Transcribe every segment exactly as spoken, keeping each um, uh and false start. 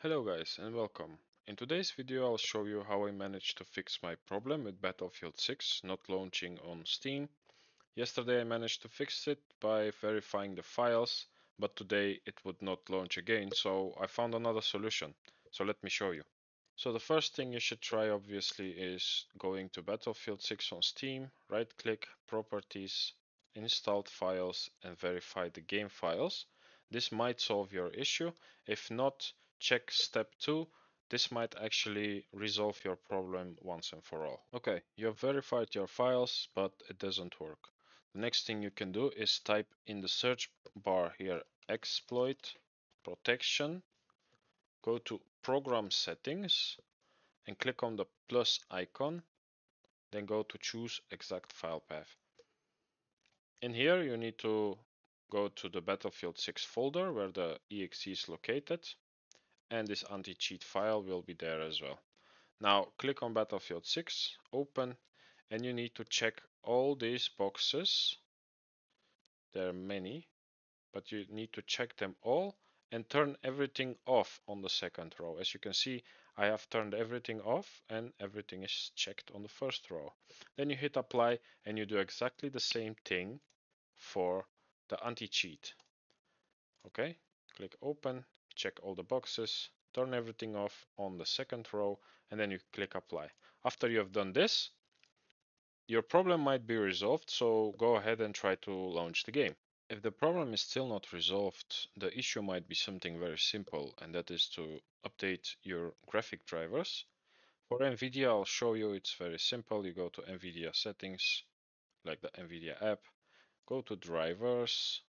Hello guys and welcome. In today's video I'll show you how I managed to fix my problem with Battlefield six not launching on Steam. Yesterday I managed to fix it by verifying the files, but today it would not launch again, so I found another solution. So let me show you. So the first thing you should try obviously is going to Battlefield six on Steam, right click, properties, installed files and verify the game files. This might solve your issue. If not, check step two. This might actually resolve your problem once and for all. Okay, you have verified your files, but it doesn't work. The next thing you can do is type in the search bar here exploit protection, go to program settings and click on the plus icon, then go to choose exact file path. In here you need to go to the Battlefield six folder where the E X E is located, and this anti-cheat file will be there as well. Now click on Battlefield six, open, and you need to check all these boxes. There are many, but you need to check them all and turn everything off on the second row. As you can see, I have turned everything off and everything is checked on the first row. Then you hit apply and you do exactly the same thing for the anti-cheat. Okay, click open, check all the boxes, turn everything off on the second row, and then you click apply. After you have done this, your problem might be resolved, so go ahead and try to launch the game. If the problem is still not resolved, the issue might be something very simple, and that is to update your graphic drivers. For NVIDIA, I'll show you it's very simple. You go to NVIDIA settings, like the NVIDIA app, go to drivers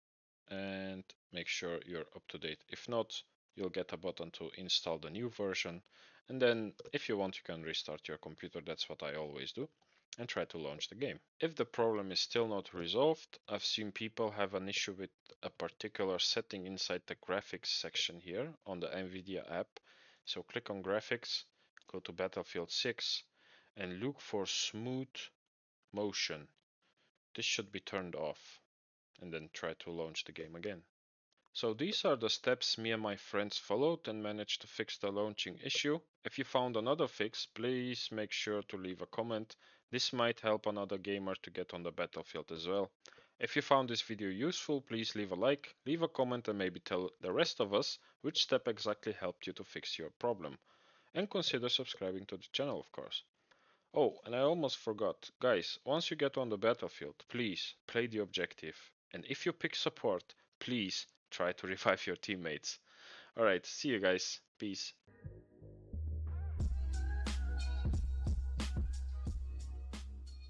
and make sure you're up to date. If not, you'll get a button to install the new version. And then if you want, you can restart your computer. That's what I always do, and try to launch the game. If the problem is still not resolved, I've seen people have an issue with a particular setting inside the graphics section here on the NVIDIA app. So click on graphics, go to Battlefield six and look for smooth motion. This should be turned off, and then try to launch the game again. So these are the steps me and my friends followed and managed to fix the launching issue. If you found another fix, please make sure to leave a comment. This might help another gamer to get on the battlefield as well. If you found this video useful, please leave a like, leave a comment and maybe tell the rest of us which step exactly helped you to fix your problem. And consider subscribing to the channel, of course. Oh, and I almost forgot, guys, once you get on the battlefield, please play the objective. And if you pick support, please try to revive your teammates. Alright, see you guys. Peace.